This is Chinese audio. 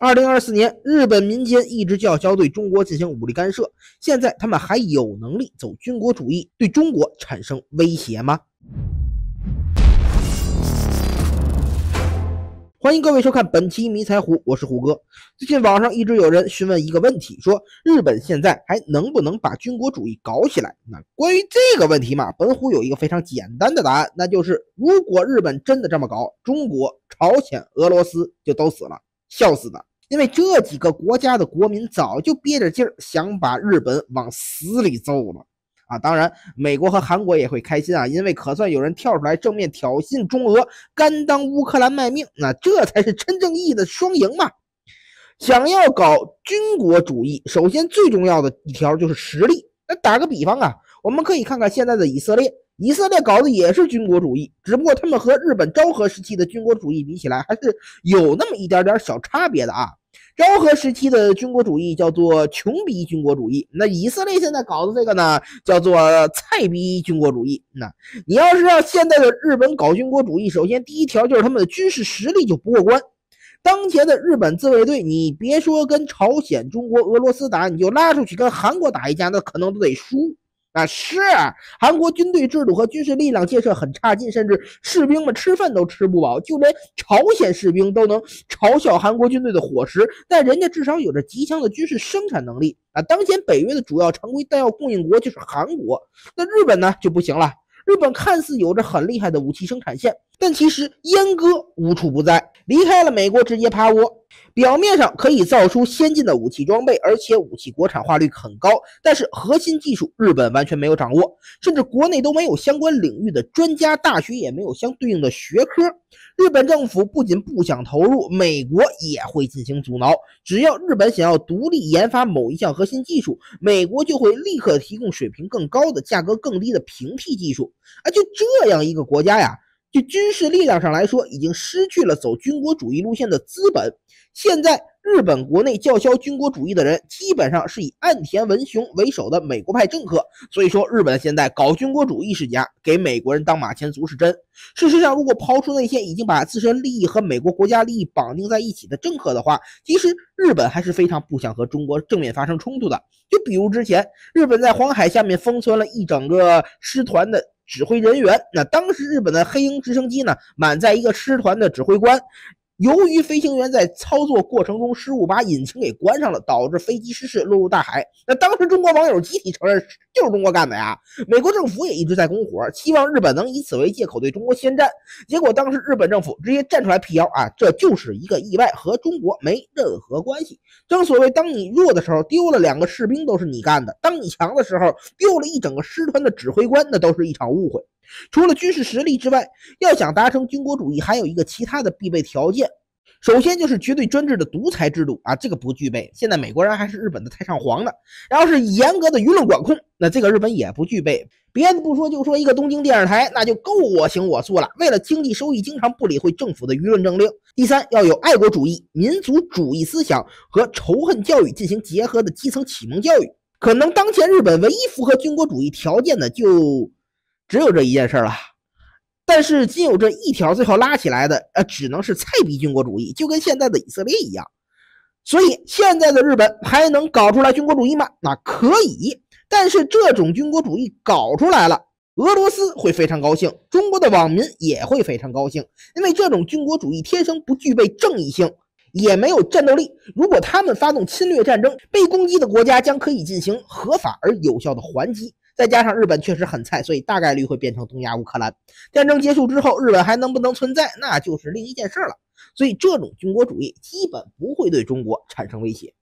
2024年，日本民间一直叫嚣对中国进行武力干涉，现在他们还有能力走军国主义，对中国产生威胁吗？欢迎各位收看本期迷财虎，我是虎哥。最近网上一直有人询问一个问题，说日本现在还能不能把军国主义搞起来？那关于这个问题嘛，本虎有一个非常简单的答案，那就是如果日本真的这么搞，中国、朝鲜、俄罗斯就都死了，笑死的。因为这几个国家的国民早就憋着劲儿，想把日本往死里揍了。当然，美国和韩国也会开心啊，因为可算有人跳出来正面挑衅中俄，甘当乌克兰卖命，那这才是真正意义的双赢嘛。想要搞军国主义，首先最重要的一条就是实力。那打个比方啊，我们可以看看现在的以色列，以色列搞的也是军国主义，只不过他们和日本昭和时期的军国主义比起来，还是有那么一点点小差别的啊。昭和时期的军国主义叫做穷逼军国主义，那以色列现在搞的这个呢，叫做菜逼军国主义。那你要是让现在的日本搞军国主义，首先第一条就是他们的军事实力就不过关。当前的日本自卫队，你别说跟朝鲜、中国、俄罗斯打，你就拉出去跟韩国打一架，那可能都得输。韩国军队制度和军事力量建设很差劲，甚至士兵们吃饭都吃不饱，就连朝鲜士兵都能嘲笑韩国军队的伙食，但人家至少有着极强的军事生产能力。当前北约的主要常规弹药供应国就是韩国，那日本呢就不行了。日本看似有着很厉害的武器生产线，但其实阉割无处不在，离开了美国直接趴窝。表面上可以造出先进的武器装备，而且武器国产化率很高，但是核心技术日本完全没有掌握，甚至国内都没有相关领域的专家，大学也没有相对应的学科。日本政府不仅不想投入，美国也会进行阻挠。只要日本想要独立研发某一项核心技术，美国就会立刻提供水平更高的、价格更低的平替技术。就这样一个国家呀，就军事力量上来说，已经失去了走军国主义路线的资本。现在日本国内叫嚣军国主义的人，基本上是以岸田文雄为首的美国派政客。所以说，日本现在搞军国主义是假，给美国人当马前卒是真。事实上，如果刨出那些已经把自身利益和美国国家利益绑定在一起的政客的话，其实日本还是非常不想和中国正面发生冲突的。就比如之前，日本在黄海下面封存了一整个师团的指挥人员，那当时日本的黑鹰直升机呢，满载一个师团的指挥官，由于飞行员在操作过程中失误，把引擎给关上了，导致飞机失事落入大海。那当时中国网友集体承认就是中国干的呀。美国政府也一直在拱火，希望日本能以此为借口对中国宣战，结果当时日本政府直接站出来辟谣啊，这就是一个意外，和中国没任何关系。正所谓，当你弱的时候丢了两个士兵都是你干的，当你强的时候丢了一整个师团的指挥官，那都是一场误会。除了军事实力之外，要想达成军国主义，还有一个其他的必备条件。首先就是绝对专制的独裁制度啊，这个不具备。现在美国人还是日本的太上皇呢。然后是严格的舆论管控，那这个日本也不具备。别的不说，就说一个东京电视台，那就够我行我素了。为了经济收益，经常不理会政府的舆论政令。第三，要有爱国主义、民族主义思想和仇恨教育进行结合的基层启蒙教育。可能当前日本唯一符合军国主义条件的就只有这一件事了，但是仅有这一条，最后拉起来的只能是菜逼军国主义，就跟现在的以色列一样。所以现在的日本还能搞出来军国主义吗？那可以，但是这种军国主义搞出来了，俄罗斯会非常高兴，中国的网民也会非常高兴，因为这种军国主义天生不具备正义性，也没有战斗力。如果他们发动侵略战争，被攻击的国家将可以进行合法而有效的还击。再加上日本确实很菜，所以大概率会变成东亚乌克兰。战争结束之后，日本还能不能存在，那就是另一件事了。所以这种军国主义基本不会对中国产生威胁。